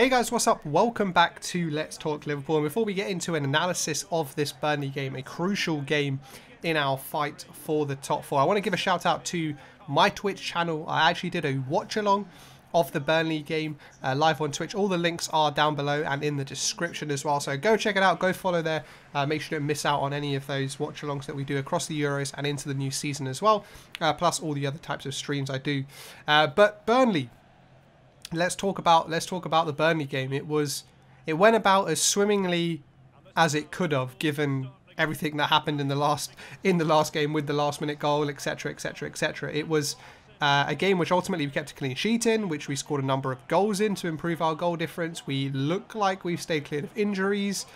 Hey guys, what's up? Welcome back to Let's Talk Liverpool. And before we get into an analysis of this Burnley game, a crucial game in our fight for the top four, I want to give a shout out to my Twitch channel. I actually did a watch along of the Burnley game live on Twitch. All the links are down below and in the description as well. So go check it out, go follow there. Make sure you don't miss out on any of those watch-alongs that we do across the Euros and into the new season as well. Plus all the other types of streams I do. But Burnley. Let's talk about the Burnley game. It went about as swimmingly as it could have, given everything that happened in the last game with the last-minute goal, etc., etc., etc. It was a game which ultimately we kept a clean sheet in, which we scored a number of goals in to improve our goal difference. We look like we've stayed clear of injuries.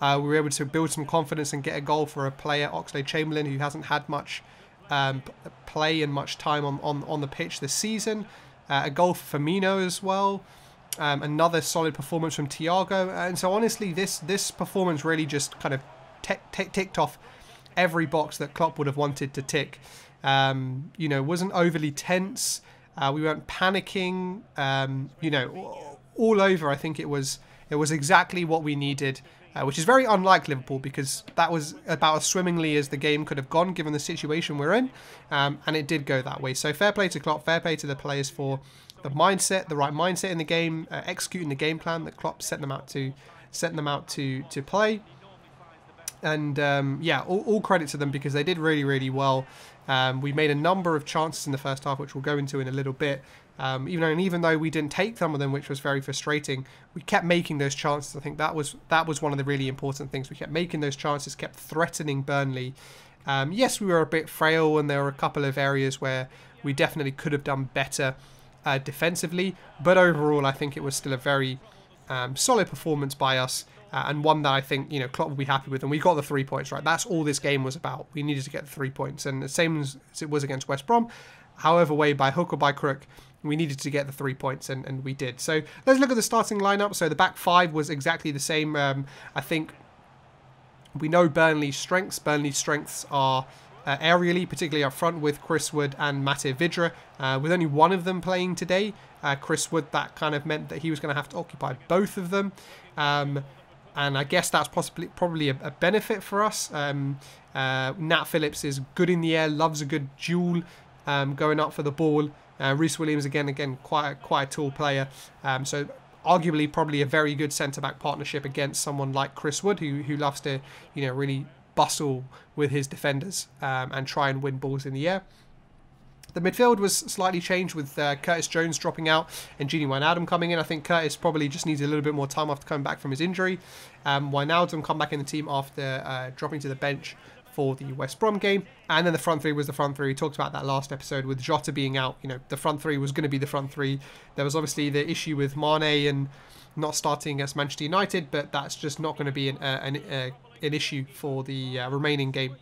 We were able to build some confidence and get a goal for a player, Oxlade-Chamberlain, who hasn't had much play and much time on the pitch this season. A goal for Firmino as well. Another solid performance from Thiago. And so honestly, this performance really just kind of ticked off every box that Klopp would have wanted to tick. You know, wasn't overly tense. We weren't panicking. You know, all over, I think it was exactly what we needed, which is very unlike Liverpool, because that was about as swimmingly as the game could have gone, given the situation we're in, and it did go that way. So fair play to Klopp, fair play to the players for the mindset, the right mindset in the game, executing the game plan that Klopp set them out to play. And yeah, all credit to them, because they did really, really well. We made a number of chances in the first half, which we'll go into in a little bit. Even though we didn't take some of them, which was very frustrating, we kept making those chances. I think that was one of the really important things. We kept making those chances, kept threatening Burnley. Yes, we were a bit frail, and there were a couple of areas where we definitely could have done better defensively. But overall, I think it was still a very solid performance by us. And one that I think, you know, Klopp will be happy with. And we got the 3 points, right? That's all this game was about. We needed to get the 3 points. And the same as it was against West Brom, however way, by hook or by crook, we needed to get the 3 points, and we did. So let's look at the starting lineup. So the back five was exactly the same. I think we know Burnley's strengths. Burnley's strengths are aerially, particularly up front with Chris Wood and Maté Vidra. With only one of them playing today, Chris Wood, that kind of meant that he was going to have to occupy both of them. And I guess that's probably a benefit for us. Nat Phillips is good in the air, loves a good duel, going up for the ball. Rhys Williams, again, quite a tall player. So arguably probably a very good centre-back partnership against someone like Chris Wood, who loves to, you know, really bustle with his defenders and try and win balls in the air. The midfield was slightly changed, with Curtis Jones dropping out and Gini Wijnaldum coming in. I think Curtis probably just needs a little bit more time after coming back from his injury. Wijnaldum come back in the team after dropping to the bench for the West Brom game. And then the front three was the front three. We talked about that last episode with Jota being out. You know, the front three was going to be the front three. There was obviously the issue with Mane and not starting against Manchester United, but that's just not going to be an issue for the remaining game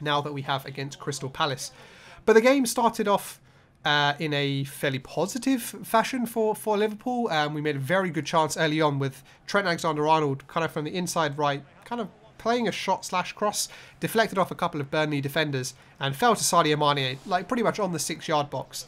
now that we have against Crystal Palace. But the game started off in a fairly positive fashion for Liverpool. We made a very good chance early on with Trent Alexander-Arnold kind of from the inside right, kind of playing a shot/cross, deflected off a couple of Burnley defenders and fell to Sadio Mane, like pretty much on the 6-yard box,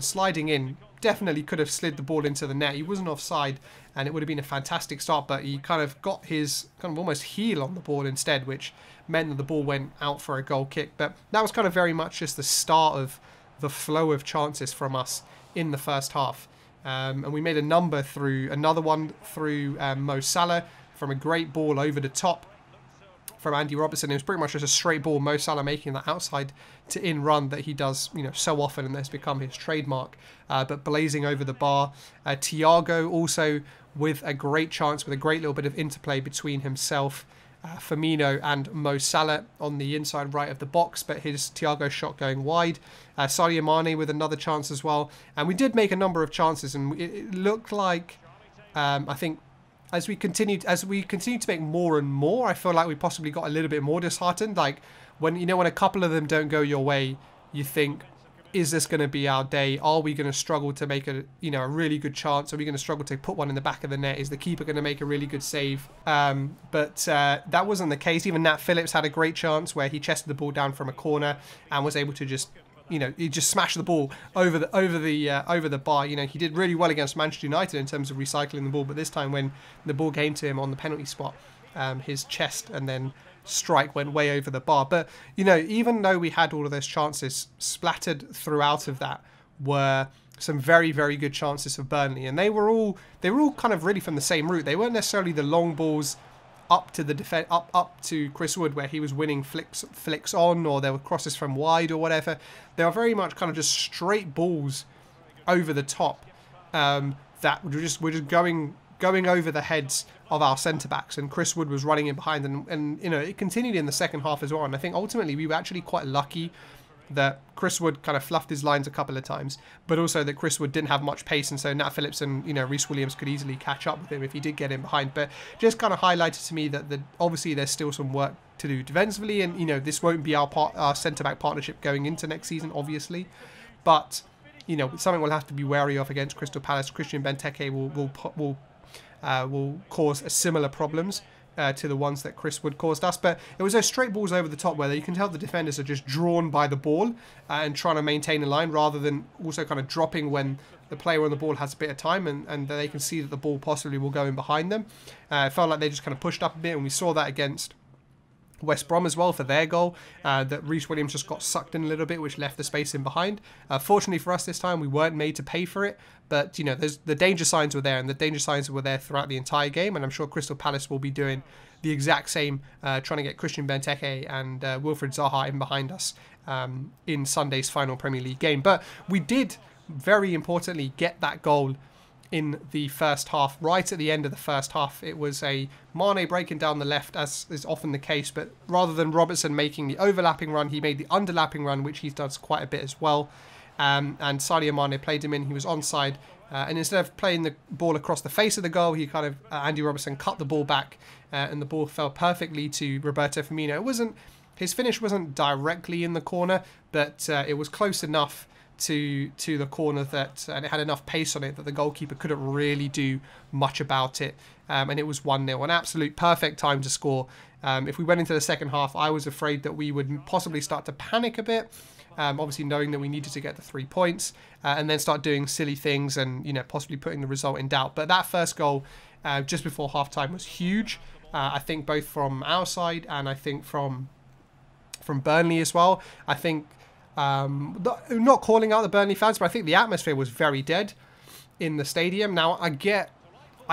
sliding in. Definitely could have slid the ball into the net. He wasn't offside, and it would have been a fantastic start, but he kind of got his kind of almost heel on the ball instead, which meant that the ball went out for a goal kick. But that was kind of very much just the start of the flow of chances from us in the first half. And we made a number through, another one through Mo Salah from a great ball over the top from Andy Robertson. It was pretty much just a straight ball, Mo Salah making that outside to in run that he does, you know, so often, and that's become his trademark, but blazing over the bar. Thiago also with a great chance, with a great little bit of interplay between himself, Firmino and Mo Salah on the inside right of the box, but his Thiago shot going wide. Sadio Mane with another chance as well. And we did make a number of chances, and it looked like, I think, as we continued to make more and more, I feel like we possibly got a little bit more disheartened. Like, when, you know, when a couple of them don't go your way, you think, is this going to be our day? Are we going to struggle to make a, you know, a really good chance? Are we going to struggle to put one in the back of the net? Is the keeper going to make a really good save? But that wasn't the case. Even Nat Phillips had a great chance where he chested the ball down from a corner and was able to just you know, he just smashed the ball over the bar. You know, he did really well against Manchester United in terms of recycling the ball, but this time when the ball came to him on the penalty spot, his chest and then strike went way over the bar. But, you know, even though we had all of those chances, splattered throughout of that were some very, very good chances for Burnley, and they were all kind of really from the same route. They weren't necessarily the long balls up to the defense, up to Chris Wood, where he was winning flicks on, or there were crosses from wide or whatever. They were very much kind of just straight balls over the top that were just going over the heads of our centre backs, and Chris Wood was running in behind, and you know, it continued in the second half as well. And I think ultimately we were actually quite lucky that Chris Wood kind of fluffed his lines a couple of times, but also that Chris Wood didn't have much pace, and so Nat Phillips and, you know, Rhys Williams could easily catch up with him if he did get in behind. But just kind of highlighted to me that obviously there's still some work to do defensively, and, you know, this won't be our centre-back partnership going into next season, obviously, but, you know, something we'll have to be wary of against Crystal Palace. Christian Benteke will cause similar problems to the ones that Chris Wood caused us. But it was those straight balls over the top where you can tell the defenders are just drawn by the ball and trying to maintain a line, rather than also kind of dropping when the player on the ball has a bit of time and they can see that the ball possibly will go in behind them. It felt like they just kind of pushed up a bit, and we saw that against West Brom as well for their goal, that Rhys Williams just got sucked in a little bit, which left the space in behind. Fortunately for us this time, we weren't made to pay for it, but, you know, the danger signs were there, and the danger signs were there throughout the entire game, and I'm sure Crystal Palace will be doing the exact same, trying to get Christian Benteke and Wilfried Zaha in behind us in Sunday's final Premier League game. But we did, very importantly, get that goal in the first half, right at the end of the first half. It was a Mane breaking down the left, as is often the case, but rather than Robertson making the overlapping run, he made the underlapping run, which he does quite a bit as well. And Sadio Mane played him in. He was onside, and instead of playing the ball across the face of the goal, he kind of Andy Robertson cut the ball back, and the ball fell perfectly to Roberto Firmino. It wasn't, his finish wasn't directly in the corner, but it was close enough to the corner that, and it had enough pace on it that the goalkeeper couldn't really do much about it, and it was 1-0, an absolute perfect time to score. If we went into the second half, I was afraid that we would possibly start to panic a bit, obviously knowing that we needed to get the 3 points, and then start doing silly things and, you know, possibly putting the result in doubt. But that first goal just before half time was huge, I think, both from our side and I think from Burnley as well. I think not calling out the Burnley fans, but I think the atmosphere was very dead in the stadium. Now, I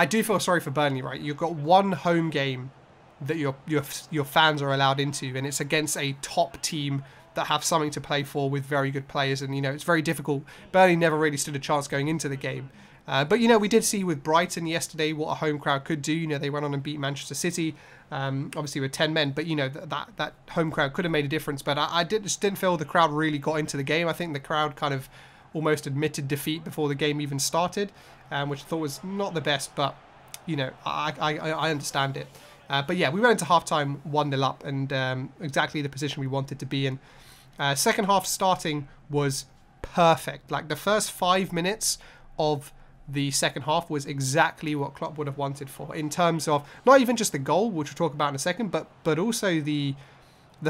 do feel sorry for Burnley, right? You've got one home game that your fans are allowed into, and it's against a top team that have something to play for with very good players, and, you know, it's very difficult. Burnley never really stood a chance going into the game. But, you know, we did see with Brighton yesterday what a home crowd could do. You know, they went on and beat Manchester City, obviously with 10 men. But, you know, that home crowd could have made a difference. But I just didn't feel the crowd really got into the game. I think the crowd kind of almost admitted defeat before the game even started, which I thought was not the best. But, you know, I understand it. But, yeah, we went into halftime 1-0 up, and exactly the position we wanted to be in. Second half starting was perfect. Like, the first 5 minutes of the second half was exactly what Klopp would have wanted for, in terms of not even just the goal, which we'll talk about in a second, but also the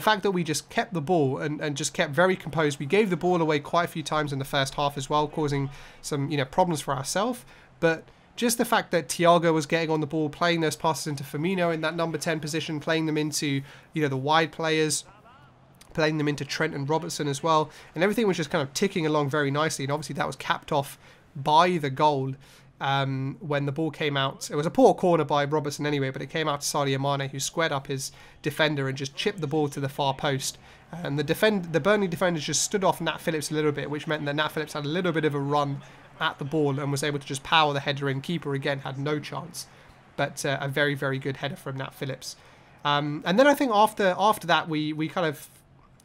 fact that we just kept the ball and just kept very composed. We gave the ball away quite a few times in the first half as well, causing some, you know, problems for ourselves. But just the fact that Thiago was getting on the ball, playing those passes into Firmino in that number 10 position, playing them into, you know, the wide players, playing them into Trent and Robertson as well, and everything was just kind of ticking along very nicely. And obviously that was capped off by the goal when the ball came out. It was a poor corner by Robertson anyway, but it came out to Sadio Mane, who squared up his defender and just chipped the ball to the far post. And the Burnley defenders just stood off Nat Phillips a little bit, which meant that Nat Phillips had a little bit of a run at the ball and was able to just power the header in. Keeper again had no chance, but a very, very good header from Nat Phillips. And then I think after that, we kind of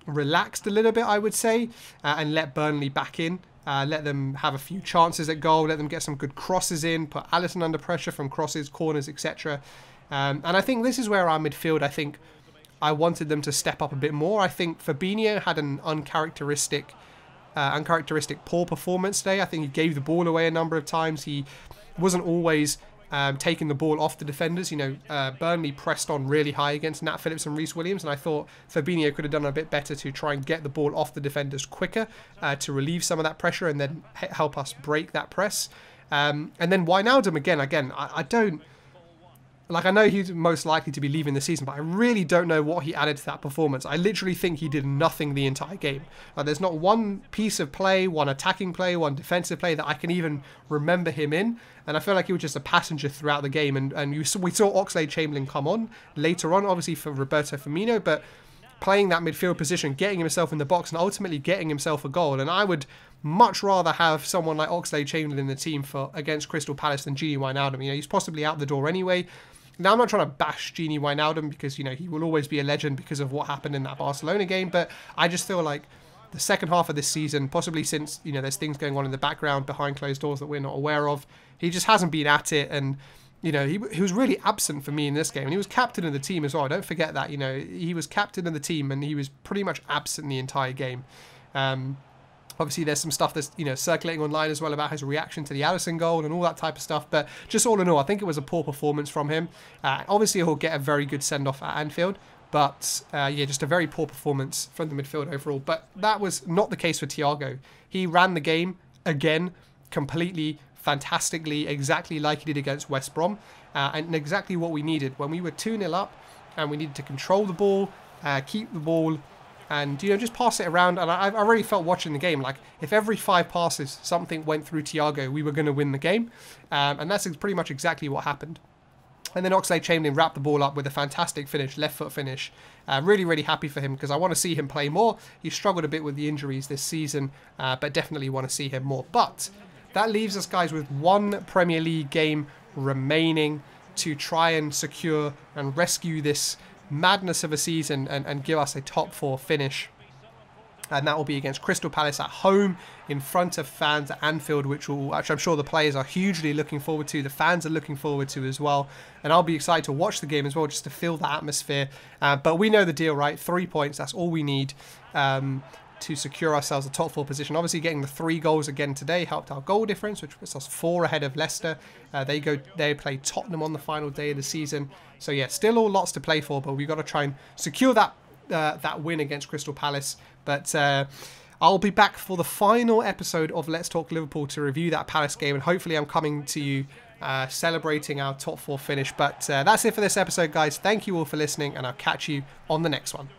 relaxed a little bit, I would say, and let Burnley back in. Let them have a few chances at goal, let them get some good crosses in, put Alisson under pressure from crosses, corners, etc. And I think this is where our midfield, I think I wanted them to step up a bit more. I think Fabinho had an uncharacteristic poor performance today. I think he gave the ball away a number of times. He wasn't always taking the ball off the defenders. You know, Burnley pressed on really high against Nat Phillips and Rhys Williams, and I thought Fabinho could have done a bit better to try and get the ball off the defenders quicker to relieve some of that pressure and then help us break that press. And then Wijnaldum again, I don't... Like, I know he's most likely to be leaving the season, but I really don't know what he added to that performance. I literally think he did nothing the entire game. Like, there's not one piece of play, one attacking play, one defensive play that I can even remember him in. And I feel like he was just a passenger throughout the game. And we saw Oxlade-Chamberlain come on later on, obviously, for Roberto Firmino. But playing that midfield position, getting himself in the box, and ultimately getting himself a goal. And I would much rather have someone like Oxlade-Chamberlain in the team for against Crystal Palace than Gini Wijnaldum. You know, he's possibly out the door anyway. Now, I'm not trying to bash Gini Wijnaldum because, you know, he will always be a legend because of what happened in that Barcelona game. But I just feel like the second half of this season, possibly since, you know, there's things going on in the background behind closed doors that we're not aware of, he just hasn't been at it. And, you know, he was really absent for me in this game. And he was captain of the team as well. Don't forget that, you know, he was captain of the team and he was pretty much absent the entire game. Obviously, there's some stuff that's, you know, circulating online as well about his reaction to the Alisson goal and all that type of stuff. But just all in all, I think it was a poor performance from him. Obviously, he'll get a very good send-off at Anfield. But, yeah, just a very poor performance from the midfield overall. But that was not the case for Thiago. He ran the game, again, completely, fantastically, exactly like he did against West Brom. And exactly what we needed. When we were 2-0 up and we needed to control the ball, keep the ball, and, you know, just pass it around. And I really felt watching the game, like, if every 5 passes something went through Thiago, we were going to win the game. And that's pretty much exactly what happened. And then Oxlade-Chamberlain wrapped the ball up with a fantastic finish, left foot finish. Really, really happy for him because I want to see him play more. He struggled a bit with the injuries this season, but definitely want to see him more. But that leaves us, guys, with one Premier League game remaining to try and secure and rescue this madness of a season and give us a top 4 finish, and that will be against Crystal Palace at home in front of fans at Anfield, which will actually, I'm sure the players are hugely looking forward to, the fans are looking forward to as well, and I'll be excited to watch the game as well just to feel the atmosphere. But we know the deal, right? 3 points, that's all we need to secure ourselves a top 4 position. Obviously, getting the 3 goals again today helped our goal difference, which puts us 4 ahead of Leicester. They play Tottenham on the final day of the season. So yeah, still all lots to play for, but we've got to try and secure that that win against Crystal Palace. But I'll be back for the final episode of Let's Talk Liverpool to review that Palace game, and hopefully I'm coming to you celebrating our top 4 finish. But that's it for this episode, guys. Thank you all for listening, and I'll catch you on the next one.